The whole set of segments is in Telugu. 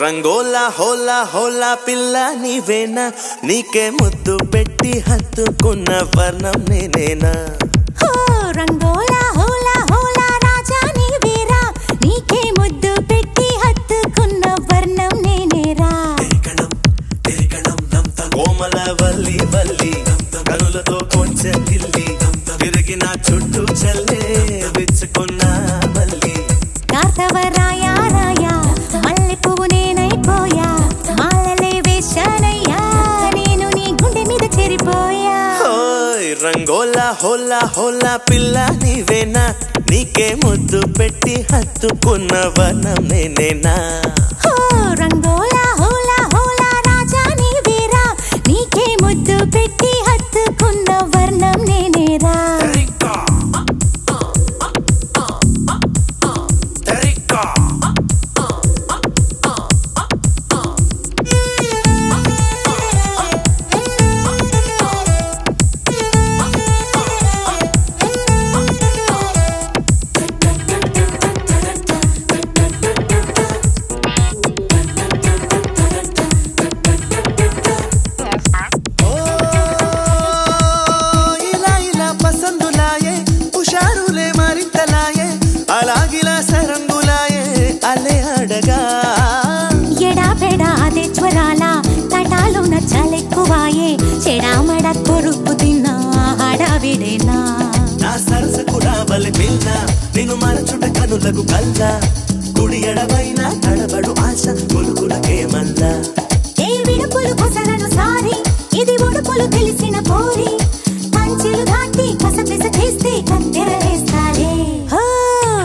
రంగోలా హోలా హోలా పిల్ల నీవేనా, నీకే ముద్దు పెట్టి హత్తుకున్న వర్ణం నేనేనా, హో రంగోలా హోలా హోలా రాజా నీవేరా, నీకే ముద్దు పెట్టి హత్తుకున్న వర్ణం నేనేరా, తిరగణం తిరగణం దంతం కోమల వల్లి వల్లి కనులతో కొంచె తిల్లి తిరిగిన చుట్టూ చల్లే విచ్చుకున్న వల్లి కాతవరాయ రంగోలా హోలా హోలా పిల్ల నీవేనా, నీకే ముద్దు పెట్టి హత్తుకున్న వనం నేనేనా, హో రంగోలా హోలా హోలా రాజా నీవేరా, నీకే ముద్దు పెట్టి హత్తుకున్న వర్ణం నేనేరా, మరచుట కనులకు కల్లా గుడి ఎడవైనా తడబడు ఆశ కొలుకులకేమల్లా దేవిడుపులు కొసలను సారి ఇది ఒడుపులు తెలిసిన పోరి పంచెలు దాటి కసపిస చేస్తే కత్తెరలేస్తాలే, హో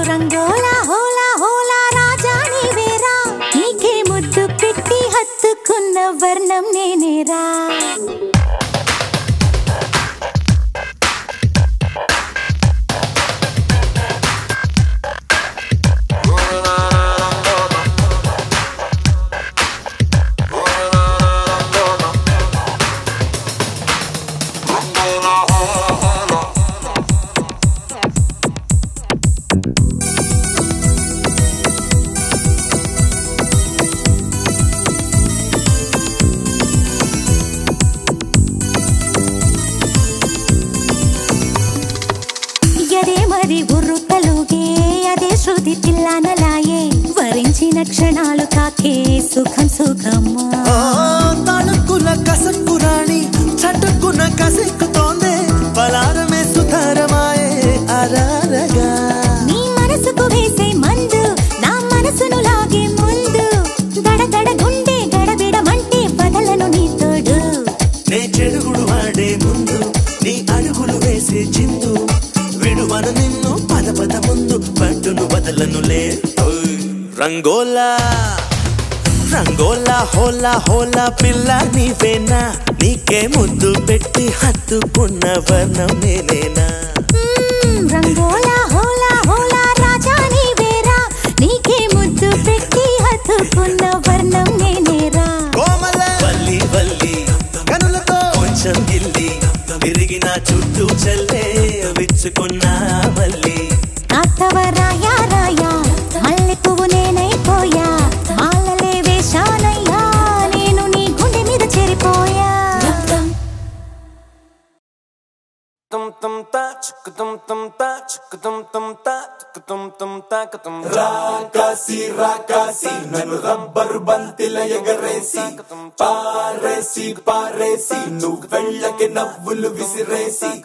రంగోలా హోలా హోలా రాజా నీవేరా, నీకే ముద్దు పెట్టి హత్తుకున్న వర్ణం నేనేరా. క్షణాలు కాకే సుఖం సుఖమ్మా తణుక్కున కసక్కు రాణి చటుక్కున కసెక్కుతోందే బలారమే సుతారమాయే అరారగా నీ మనసుకు వేసే మందు నా మనసును లాగే ముందు దడదడ గుండె గడబిడమంటే బదలను నీ తోడు నే చెడుగుడు వాడే ముందు నీ అడుగులు వేసే చిందు విడువను నిన్ను పద పద ముందు పట్టును బదలనులే. రంగోలా రంగోలా హోలా హోలా పిల్ల నీవేనా, నీకే ముద్దు పెట్టి హత్తుకున్న వర్ణం నేనేనా, రంగోలా హోలా హోలా రాజా నీవేరా, నీకే ముద్దు పెట్టి హత్తుకున్న వర్ణం నేనేరా, కోమల వల్లి వల్లి కనులతో కొంచెం గిల్లి తిరిగిన చుట్టూ చల్లే విచ్చుకున్న వల్లి కాతవరాయ రాయ tum ta chukdum tum ta chukdum tum ta tum tum ta katum rakasi nanu rubber bantila yagaresi paresi paresi nu vellake navulu visiresi.